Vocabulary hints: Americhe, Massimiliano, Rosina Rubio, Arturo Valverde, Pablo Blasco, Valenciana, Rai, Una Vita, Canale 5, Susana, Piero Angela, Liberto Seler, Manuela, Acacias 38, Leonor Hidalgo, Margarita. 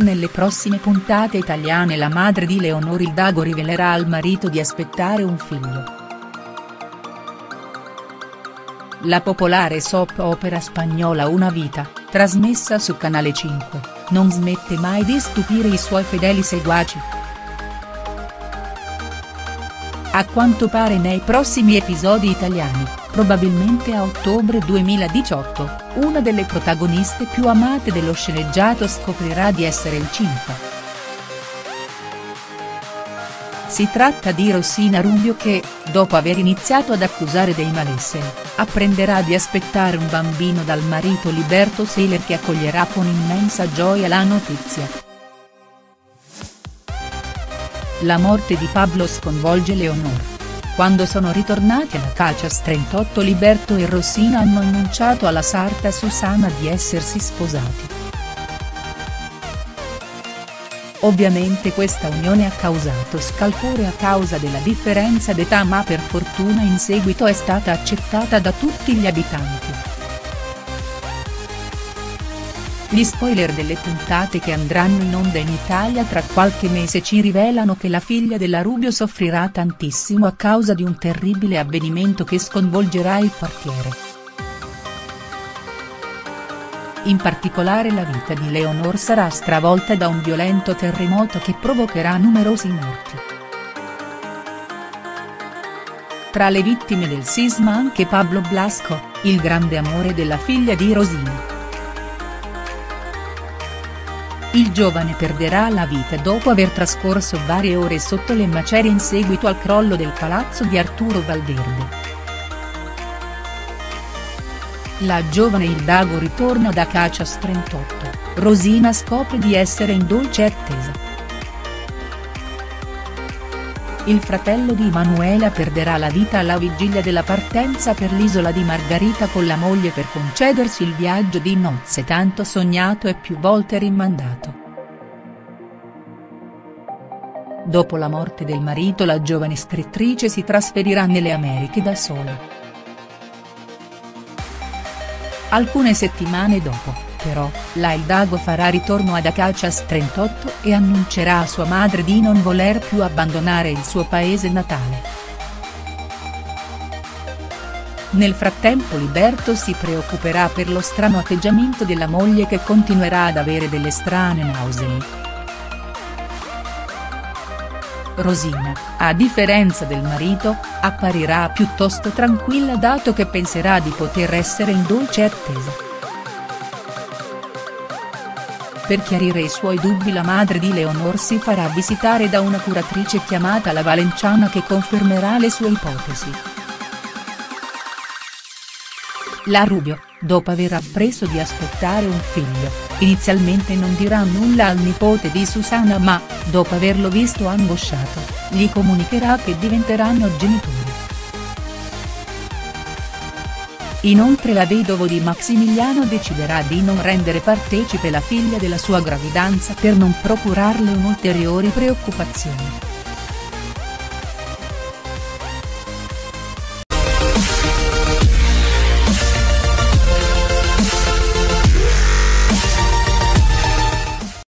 Nelle prossime puntate italiane la madre di Leonor Hidalgo rivelerà al marito di aspettare un figlio. La popolare soap opera spagnola Una Vita, trasmessa su Canale 5, non smette mai di stupire i suoi fedeli seguaci. A quanto pare nei prossimi episodi italiani, probabilmente a ottobre 2018, una delle protagoniste più amate dello sceneggiato scoprirà di essere incinta. Si tratta di Rosina Rubio che, dopo aver iniziato ad accusare dei malesseri, apprenderà di aspettare un bambino dal marito Liberto Seler, che accoglierà con immensa gioia la notizia. La morte di Pablo sconvolge Leonor. Quando sono ritornati alla Acacias 38 Liberto e Rosina hanno annunciato alla sarta Susana di essersi sposati. Ovviamente questa unione ha causato scalpore a causa della differenza d'età, ma per fortuna in seguito è stata accettata da tutti gli abitanti. Gli spoiler delle puntate che andranno in onda in Italia tra qualche mese ci rivelano che la figlia della Rubio soffrirà tantissimo a causa di un terribile avvenimento che sconvolgerà il quartiere. In particolare la vita di Leonor sarà stravolta da un violento terremoto che provocherà numerosi morti. Tra le vittime del sisma anche Pablo Blasco, il grande amore della figlia di Rosina. Il giovane perderà la vita dopo aver trascorso varie ore sotto le macerie in seguito al crollo del palazzo di Arturo Valverde. La giovane Hidalgo ritorna da Acacias 38, Rosina scopre di essere in dolce attesa. Il fratello di Manuela perderà la vita alla vigilia della partenza per l'isola di Margarita con la moglie per concedersi il viaggio di nozze tanto sognato e più volte rimandato. Dopo la morte del marito la giovane scrittrice si trasferirà nelle Americhe da sola. Alcune settimane dopo, però, la Hidalgo farà ritorno ad Acacias 38 e annuncerà a sua madre di non voler più abbandonare il suo paese natale. Nel frattempo Liberto si preoccuperà per lo strano atteggiamento della moglie che continuerà ad avere delle strane nausee. Rosina, a differenza del marito, apparirà piuttosto tranquilla dato che penserà di poter essere in dolce attesa. Per chiarire i suoi dubbi la madre di Leonor si farà visitare da una curatrice chiamata la Valenciana che confermerà le sue ipotesi. La Rubio, dopo aver appreso di aspettare un figlio, inizialmente non dirà nulla al nipote di Susana ma, dopo averlo visto angosciato, gli comunicherà che diventeranno genitori. Inoltre la vedova di Massimiliano deciderà di non rendere partecipe la figlia della sua gravidanza per non procurarle un'ulteriore preoccupazione.